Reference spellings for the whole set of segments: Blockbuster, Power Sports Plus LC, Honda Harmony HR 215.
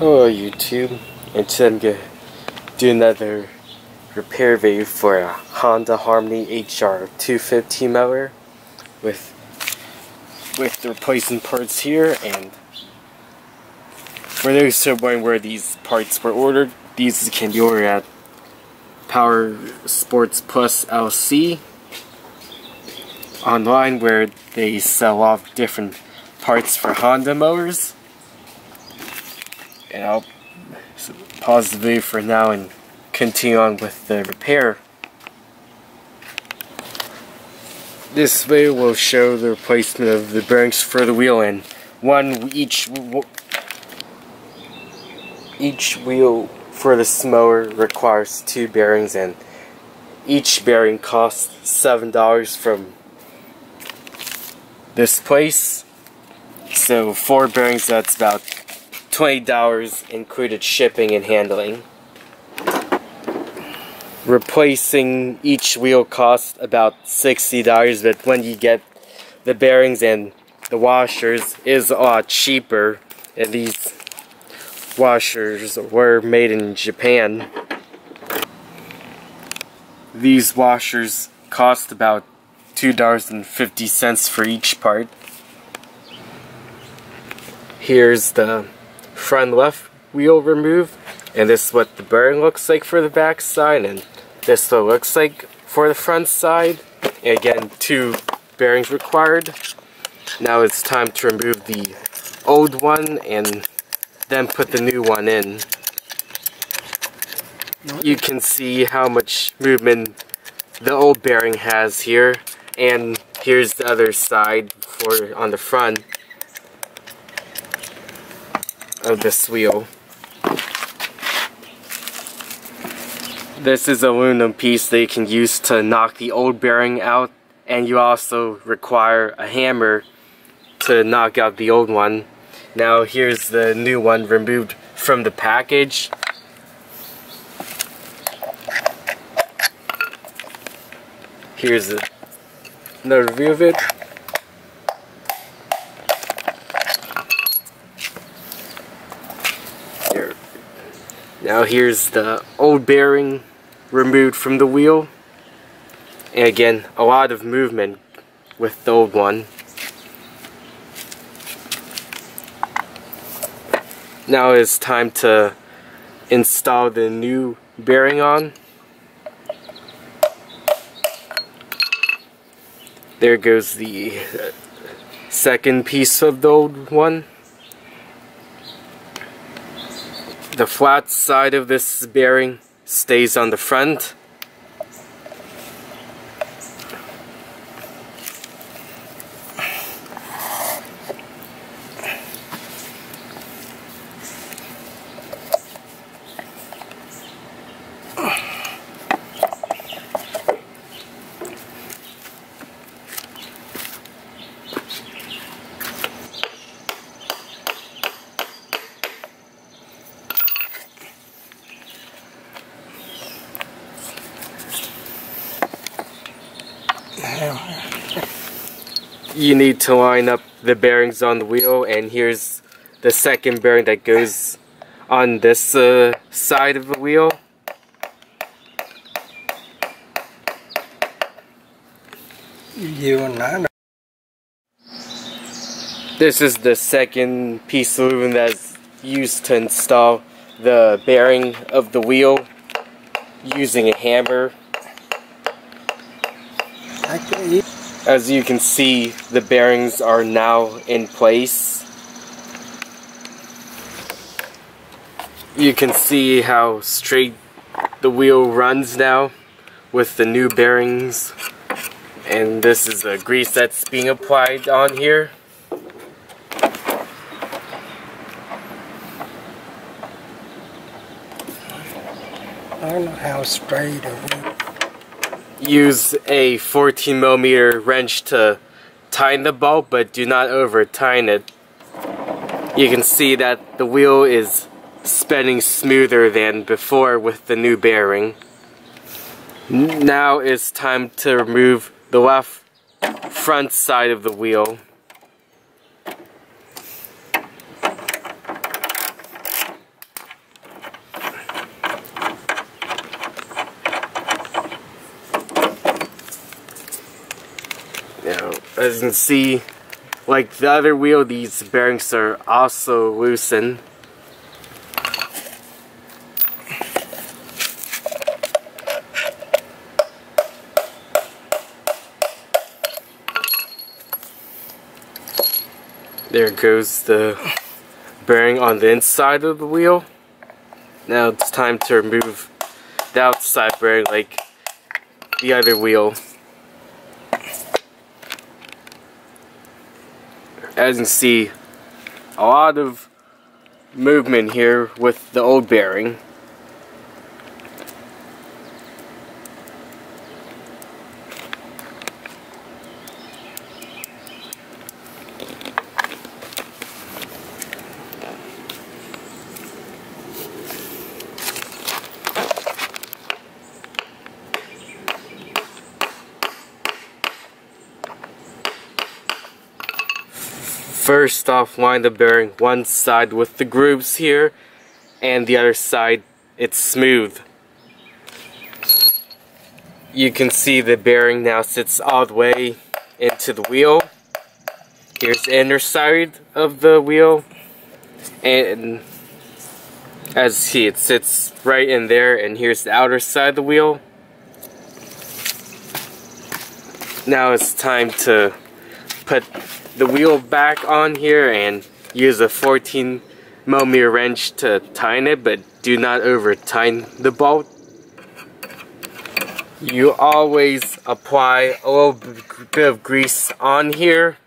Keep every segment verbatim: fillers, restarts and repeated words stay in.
Hello YouTube, and today I'm going to do another repair video for a Honda Harmony H R two fifteen motor with with the replacing parts here. And for those who are wondering where these parts were ordered, these can be ordered at Power Sports Plus L C online, where they sell off different parts for Honda motors. And I'll pause the video for now and continue on with the repair. This video will show the replacement of the bearings for the wheel and one each each wheel for this mower requires two bearings, and each bearing costs seven dollars from this place. So four bearings, that's about twenty dollars included shipping and handling. Replacing each wheel costs about sixty dollars, but when you get the bearings and the washers, it is a lot cheaper, and these washers were made in Japan. These washers cost about two dollars and fifty cents for each part. Here's the front left wheel removed, and this is what the bearing looks like for the back side, and this is what it looks like for the front side. And again, two bearings required. Now it's time to remove the old one and then put the new one in. You can see how much movement the old bearing has here, and here's the other side for on the front of this wheel. This is an aluminum piece that you can use to knock the old bearing out, and you also require a hammer to knock out the old one. Now here's the new one removed from the package. Here's another review of it. Now here's the old bearing removed from the wheel, and again, a lot of movement with the old one. Now it's time to install the new bearing on. There goes the second piece of the old one. The flat side of this bearing stays on the front. You need to line up the bearings on the wheel, and here's the second bearing that goes on this uh, side of the wheel. This is the second piece of aluminum that's used to install the bearing of the wheel using a hammer. As you can see, the bearings are now in place. You can see how straight the wheel runs now with the new bearings. And this is the grease that's being applied on here. I don't know how straight it is. Use a fourteen millimeter wrench to tighten the bolt, but do not over tighten it. You can see that the wheel is spinning smoother than before with the new bearing. Now it's time to remove the left front side of the wheel. as you can see, like the other wheel, these bearings are also loosened. There goes the bearing on the inside of the wheel. Now it's time to remove the outside bearing like the other wheel. As you can see, a lot of movement here with the old bearing. First off, line the bearing one side with the grooves here, and the other side it's smooth. You can see the bearing now sits all the way into the wheel. Here's the inner side of the wheel, and as you see, it sits right in there, and here's the outer side of the wheel. Now it's time to put the wheel back on here and use a fourteen millimeter wrench to tighten it, but do not over tighten the bolt. You always apply a little bit of grease on here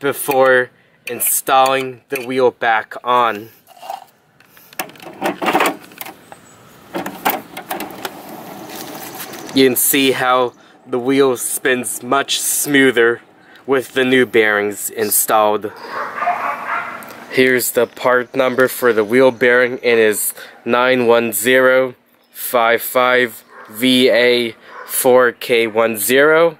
before installing the wheel back on. You can see how the wheel spins much smoother with the new bearings installed. Here's the part number for the wheel bearing. It is nine one zero five five V A four K ten.